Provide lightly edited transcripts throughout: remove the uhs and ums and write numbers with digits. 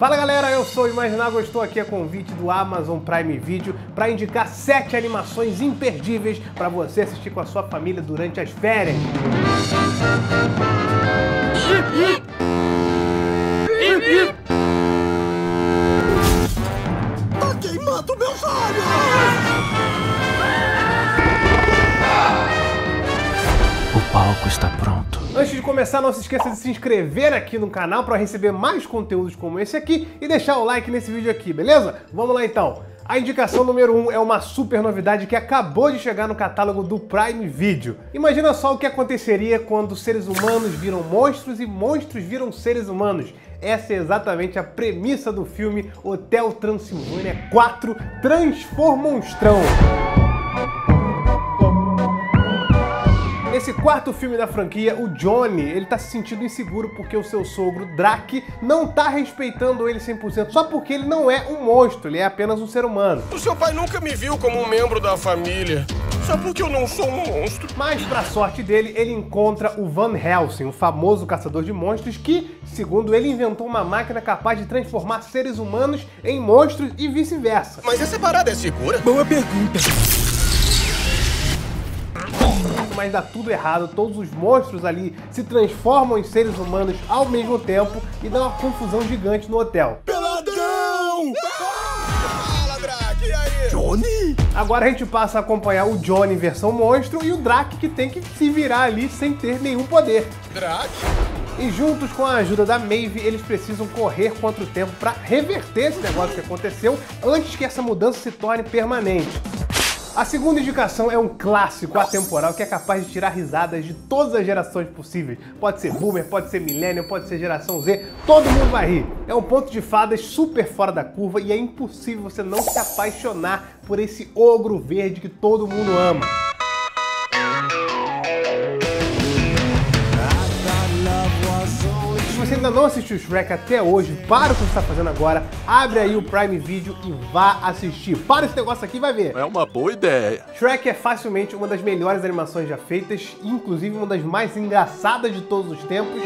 Fala galera, eu sou o Imaginago, eu estou aqui a convite do Amazon Prime Video para indicar 7 animações imperdíveis para você assistir com a sua família durante as férias. Tá queimando meus olhos! O palco está pronto. Antes de começar, não se esqueça de se inscrever aqui no canal para receber mais conteúdos como esse aqui e deixar o like nesse vídeo aqui, beleza? Vamos lá então! A indicação número 1 é uma super novidade que acabou de chegar no catálogo do Prime Video. Imagina só o que aconteceria quando seres humanos viram monstros e monstros viram seres humanos. Essa é exatamente a premissa do filme Hotel Transilvânia 4 Transformonstrão. Nesse quarto filme da franquia, o Johnny, ele tá se sentindo inseguro porque o seu sogro, Drac, não tá respeitando ele 100%, só porque ele não é um monstro, ele é apenas um ser humano. O seu pai nunca me viu como um membro da família, só porque eu não sou um monstro. Mas, pra sorte dele, ele encontra o Van Helsing, o famoso caçador de monstros que, segundo ele, inventou uma máquina capaz de transformar seres humanos em monstros e vice-versa. Mas essa parada é segura? Boa pergunta. Mas dá tudo errado, todos os monstros ali se transformam em seres humanos ao mesmo tempo e dá uma confusão gigante no hotel. Peladão! Fala, Drac, e aí? Johnny? Agora a gente passa a acompanhar o Johnny versão monstro e o Drac que tem que se virar ali sem ter nenhum poder. Drac? E juntos com a ajuda da Maeve, eles precisam correr contra o tempo para reverter esse negócio que aconteceu antes que essa mudança se torne permanente. A segunda indicação é um clássico atemporal que é capaz de tirar risadas de todas as gerações possíveis. Pode ser boomer, pode ser millennial, pode ser geração Z, todo mundo vai rir. É um ponto de fadas super fora da curva e é impossível você não se apaixonar por esse ogro verde que todo mundo ama. Se você ainda não assistiu Shrek até hoje, para o que você está fazendo agora, abre aí o Prime Video e vá assistir. Para esse negócio aqui e vai ver. É uma boa ideia. Shrek é facilmente uma das melhores animações já feitas, inclusive uma das mais engraçadas de todos os tempos.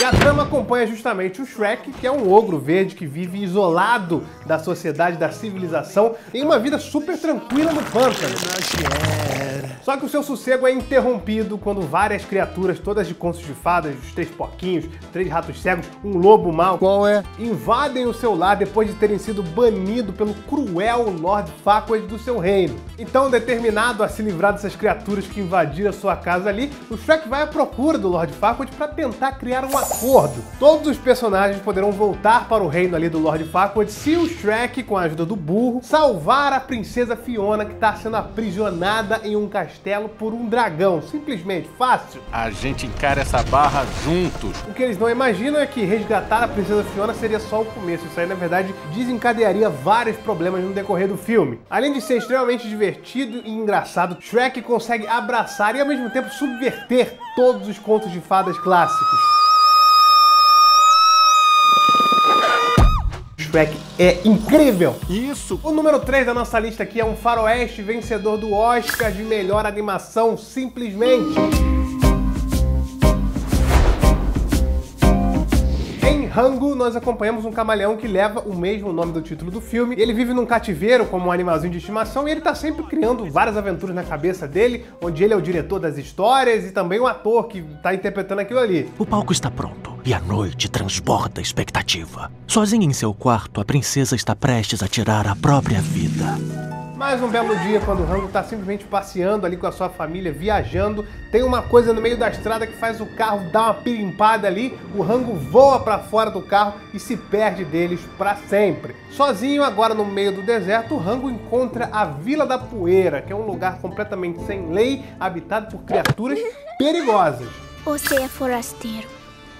E a trama acompanha justamente o Shrek, que é um ogro verde que vive isolado da sociedade, da civilização, em uma vida super tranquila no pântano. Só que o seu sossego é interrompido quando várias criaturas, todas de contos de fadas, os 3 porquinhos, 3 ratos cegos, um lobo mau, invadem o seu lar depois de terem sido banido pelo cruel Lord Farquaad do seu reino. Então, determinado a se livrar dessas criaturas que invadiram a sua casa ali, o Shrek vai à procura do Lord Farquaad para tentar criar uma acordo. Todos os personagens poderão voltar para o reino ali do Lord Farquaad se o Shrek, com a ajuda do burro, salvar a princesa Fiona que está sendo aprisionada em um castelo por um dragão. Simplesmente fácil. A gente encara essa barra juntos. O que eles não imaginam é que resgatar a princesa Fiona seria só o começo. Isso aí, na verdade, desencadearia vários problemas no decorrer do filme. Além de ser extremamente divertido e engraçado, Shrek consegue abraçar e ao mesmo tempo subverter todos os contos de fadas clássicos. Shrek é incrível! Isso! O número 3 da nossa lista aqui é um faroeste vencedor do Oscar de melhor animação, simplesmente. Em Rango, nós acompanhamos um camaleão que leva o mesmo nome do título do filme. Ele vive num cativeiro como um animalzinho de estimação e ele tá sempre criando várias aventuras na cabeça dele, onde ele é o diretor das histórias e também o ator que tá interpretando aquilo ali. O palco está pronto. E a noite transborda expectativa. Sozinha em seu quarto, a princesa está prestes a tirar a própria vida. Mais um belo dia, quando o Rango está simplesmente passeando ali com a sua família, viajando, tem uma coisa no meio da estrada que faz o carro dar uma pirimpada ali, o Rango voa para fora do carro e se perde deles para sempre. Sozinho, agora no meio do deserto, o Rango encontra a Vila da Poeira, que é um lugar completamente sem lei, habitado por criaturas perigosas. Você é forasteiro.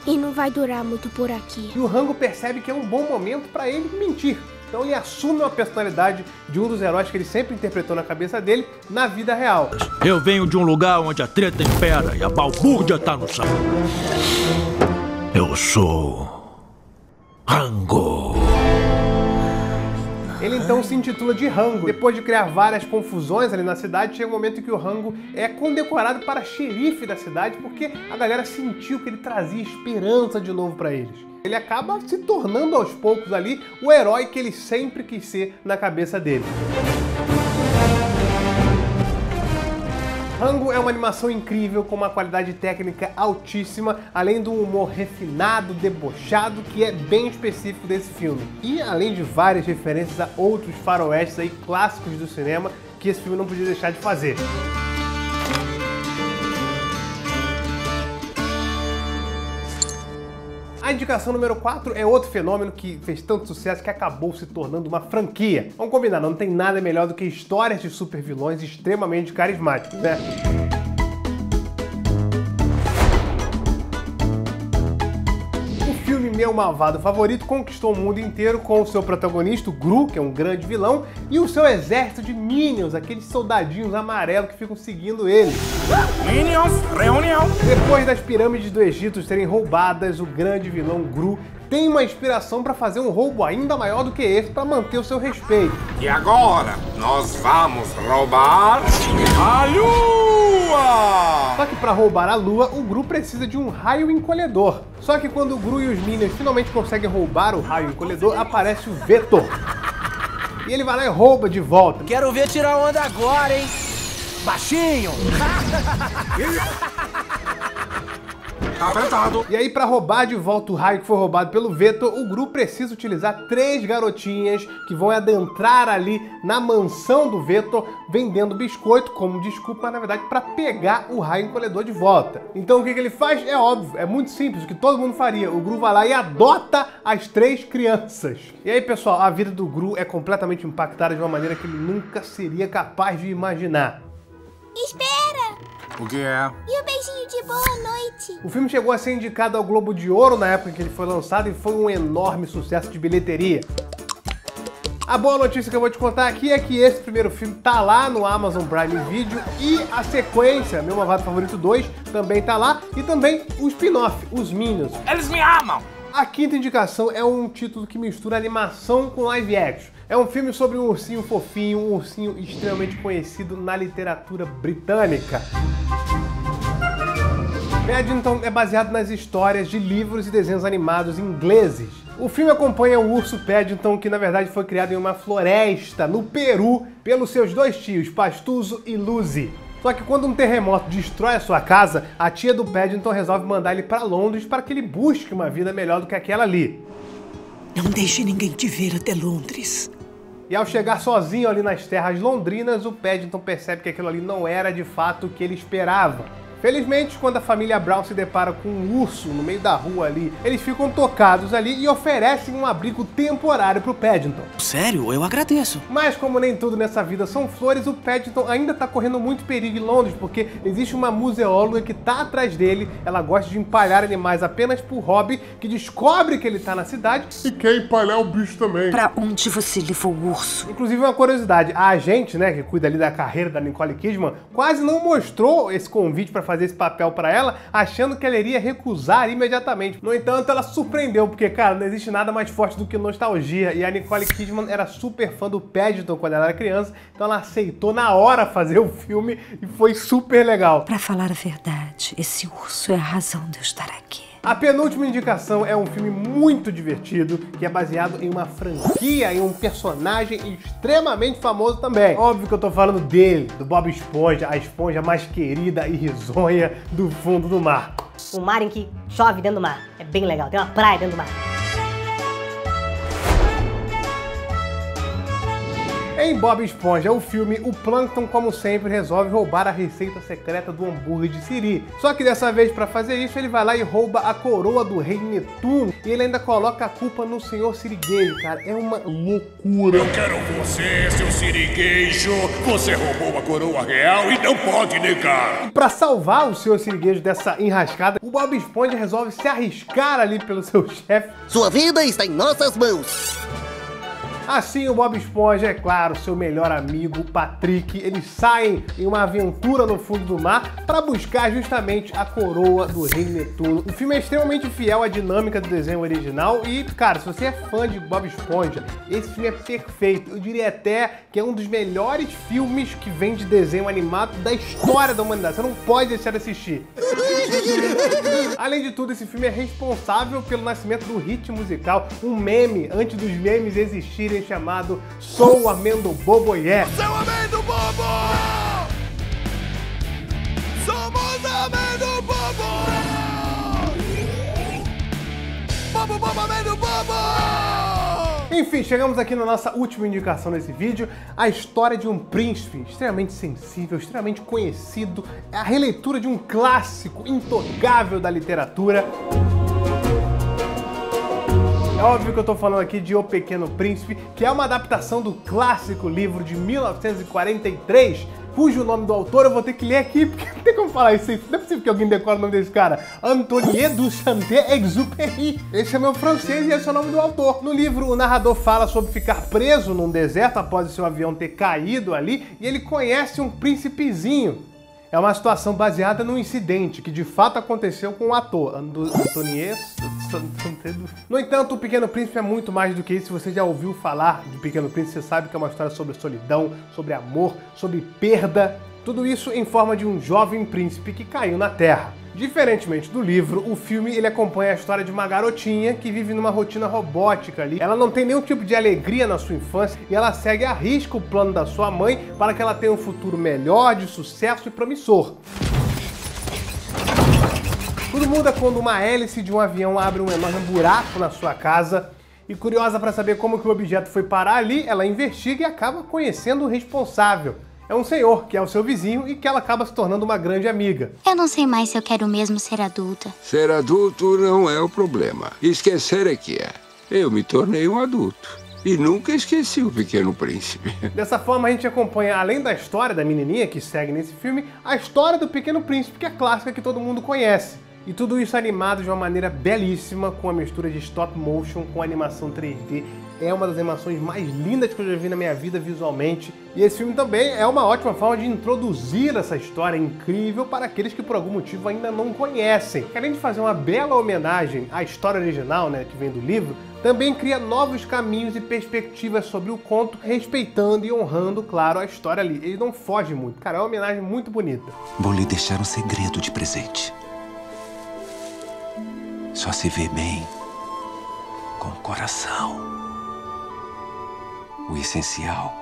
E não vai durar muito por aqui. E o Rango percebe que é um bom momento para ele mentir. Então ele assume a personalidade de um dos heróis que ele sempre interpretou na cabeça dele na vida real. Eu venho de um lugar onde a treta impera e a balbúrdia tá no saco. Eu sou Rango. Ele então se intitula de Rango. Depois de criar várias confusões ali na cidade, chega um momento em que o Rango é condecorado para xerife da cidade, porque a galera sentiu que ele trazia esperança de novo para eles. Ele acaba se tornando aos poucos ali o herói que ele sempre quis ser na cabeça dele. Rango é uma animação incrível, com uma qualidade técnica altíssima, além de um humor refinado, debochado, que é bem específico desse filme. E além de várias referências a outros faroestes aí, clássicos do cinema, que esse filme não podia deixar de fazer. A indicação número 4 é outro fenômeno que fez tanto sucesso que acabou se tornando uma franquia. Vamos combinar, não tem nada melhor do que histórias de supervilões extremamente carismáticos, né? O filme Meu Malvado Favorito conquistou o mundo inteiro com o seu protagonista, o Gru, que é um grande vilão, e o seu exército de Minions, aqueles soldadinhos amarelos que ficam seguindo ele. Minions, reunião! Depois das pirâmides do Egito serem roubadas, o grande vilão Gru tem uma inspiração para fazer um roubo ainda maior do que esse para manter o seu respeito. E agora nós vamos roubar a Lua! Só que para roubar a Lua, o Gru precisa de um raio encolhedor. Só que quando o Gru e os Minions finalmente conseguem roubar o raio encolhedor, aparece o Vetor. E ele vai lá e rouba de volta. Quero ver tirar onda agora, hein? Baixinho! Tá apertado! E aí, pra roubar de volta o raio que foi roubado pelo Vetor, o Gru precisa utilizar 3 garotinhas que vão adentrar ali na mansão do Vetor, vendendo biscoito como desculpa, mas na verdade pra pegar o raio encolhedor de volta. Então o que ele faz? É óbvio, é muito simples, o que todo mundo faria. O Gru vai lá e adota as 3 crianças. E aí, pessoal, a vida do Gru é completamente impactada de uma maneira que ele nunca seria capaz de imaginar. Espera! O que é? E o beijinho de boa noite? O filme chegou a ser indicado ao Globo de Ouro na época em que ele foi lançado e foi um enorme sucesso de bilheteria. A boa notícia que eu vou te contar aqui é que esse primeiro filme tá lá no Amazon Prime Video e a sequência, Meu Malvado Favorito 2, também tá lá, e também o spin-off, os Minions. Eles me amam! A quinta indicação é um título que mistura animação com live action. É um filme sobre um ursinho fofinho, um ursinho extremamente conhecido na literatura britânica. Paddington é baseado nas histórias de livros e desenhos animados ingleses. O filme acompanha o urso Paddington, que na verdade foi criado em uma floresta no Peru pelos seus 2 tios, Pastuso e Luzi. Só que quando um terremoto destrói a sua casa, a tia do Paddington resolve mandar ele para Londres para que ele busque uma vida melhor do que aquela ali. Não deixe ninguém te ver até Londres. E ao chegar sozinho ali nas terras londrinas, o Paddington percebe que aquilo ali não era de fato o que ele esperava. Felizmente, quando a família Brown se depara com um urso no meio da rua ali, eles ficam tocados ali e oferecem um abrigo temporário pro Paddington. Sério? Eu agradeço. Mas como nem tudo nessa vida são flores, o Paddington ainda tá correndo muito perigo em Londres, porque existe uma museóloga que tá atrás dele, ela gosta de empalhar animais apenas por hobby, que descobre que ele tá na cidade e quer empalhar o bicho também. Pra onde você levou o urso? Inclusive, uma curiosidade, a agente, né, que cuida ali da carreira da Nicole Kidman, quase não mostrou esse convite pra fazer esse papel pra ela, achando que ela iria recusar imediatamente. No entanto, ela surpreendeu, porque, cara, não existe nada mais forte do que nostalgia, e a Nicole Kidman era super fã do Paddington quando ela era criança, então ela aceitou na hora fazer o filme e foi super legal. Pra falar a verdade, esse urso é a razão de eu estar aqui. A penúltima indicação é um filme muito divertido, que é baseado em uma franquia, em um personagem extremamente famoso também. Óbvio que eu tô falando dele, do Bob Esponja, a esponja mais querida e risonha do fundo do mar. O mar em que chove dentro do mar. É bem legal, tem uma praia dentro do mar. Em Bob Esponja, o filme, o Plankton, como sempre, resolve roubar a receita secreta do hambúrguer de Siri. Só que dessa vez, para fazer isso, ele vai lá e rouba a coroa do rei Netuno. E ele ainda coloca a culpa no senhor Siriguejo, cara. É uma loucura. Eu quero você, seu Siriguejo. Você roubou a coroa real e não pode negar. E para salvar o senhor Siriguejo dessa enrascada, o Bob Esponja resolve se arriscar ali pelo seu chefe. Sua vida está em nossas mãos. Assim, o Bob Esponja, é claro, seu melhor amigo, Patrick, eles saem em uma aventura no fundo do mar para buscar justamente a coroa do Rei Netuno. O filme é extremamente fiel à dinâmica do desenho original e, cara, se você é fã de Bob Esponja, esse filme é perfeito. Eu diria até que é um dos melhores filmes que vem de desenho animado da história da humanidade. Você não pode deixar de assistir. Além de tudo, esse filme é responsável pelo nascimento do hit musical, um meme antes dos memes existirem, chamado Sou o Amendo Bobo e yeah. É. Sou o Amendo Bobo! Somos Amendo Bobo! Bobo, Bobo, Amendo Bobo! Enfim, chegamos aqui na nossa última indicação nesse vídeo, a história de um príncipe extremamente sensível, extremamente conhecido, a releitura de um clássico intocável da literatura. É óbvio que eu tô falando aqui de O Pequeno Príncipe, que é uma adaptação do clássico livro de 1943, cujo nome do autor eu vou ter que ler aqui, porque não tem como falar isso, não é possível que alguém decore o nome desse cara. Antoine de Saint-Exupéry. Esse é meu francês e esse é o nome do autor. No livro, o narrador fala sobre ficar preso num deserto após o seu avião ter caído ali, e ele conhece um príncipezinho. É uma situação baseada num incidente que de fato aconteceu com o ator Antoine. No entanto, O Pequeno Príncipe é muito mais do que isso. Se você já ouviu falar de Pequeno Príncipe, você sabe que é uma história sobre solidão, sobre amor, sobre perda. Tudo isso em forma de um jovem príncipe que caiu na Terra. Diferentemente do livro, o filme ele acompanha a história de uma garotinha que vive numa rotina robótica ali. Ela não tem nenhum tipo de alegria na sua infância e ela segue à risca o plano da sua mãe para que ela tenha um futuro melhor, de sucesso e promissor. Tudo muda quando uma hélice de um avião abre um enorme buraco na sua casa. E curiosa para saber como que o objeto foi parar ali, ela investiga e acaba conhecendo o responsável. É um senhor, que é o seu vizinho, e que ela acaba se tornando uma grande amiga. Eu não sei mais se eu quero mesmo ser adulta. Ser adulto não é o problema. Esquecer é que é. Eu me tornei um adulto. E nunca esqueci O Pequeno Príncipe. Dessa forma, a gente acompanha, além da história da menininha que segue nesse filme, a história do Pequeno Príncipe, que é a clássica que todo mundo conhece. E tudo isso animado de uma maneira belíssima, com a mistura de stop motion com animação 3D. É uma das animações mais lindas que eu já vi na minha vida visualmente. E esse filme também é uma ótima forma de introduzir essa história incrível para aqueles que por algum motivo ainda não conhecem. Além de fazer uma bela homenagem à história original, né, que vem do livro, também cria novos caminhos e perspectivas sobre o conto, respeitando e honrando, claro, a história ali. Ele não foge muito. Cara, é uma homenagem muito bonita. Vou lhe deixar um segredo de presente. Só se vê bem com o coração. O essencial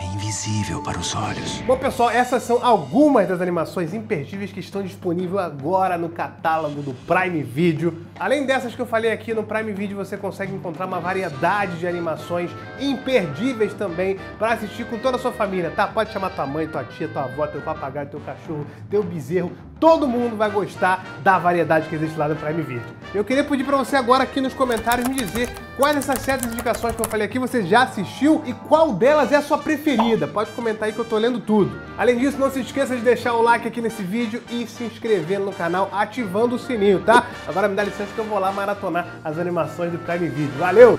é invisível para os olhos. Bom, pessoal, essas são algumas das animações imperdíveis que estão disponíveis agora no catálogo do Prime Video. Além dessas que eu falei aqui, no Prime Video você consegue encontrar uma variedade de animações imperdíveis também para assistir com toda a sua família, tá? Pode chamar tua mãe, tua tia, tua avó, teu papagaio, teu cachorro, teu bezerro. Todo mundo vai gostar da variedade que existe lá no Prime Video. Eu queria pedir para você agora aqui nos comentários me dizer quais dessas 7 indicações que eu falei aqui você já assistiu e qual delas é a sua preferida. Pode comentar aí que eu tô lendo tudo. Além disso, não se esqueça de deixar o like aqui nesse vídeo e se inscrever no canal ativando o sininho, tá? Agora me dá licença que eu vou lá maratonar as animações do Prime Video. Valeu!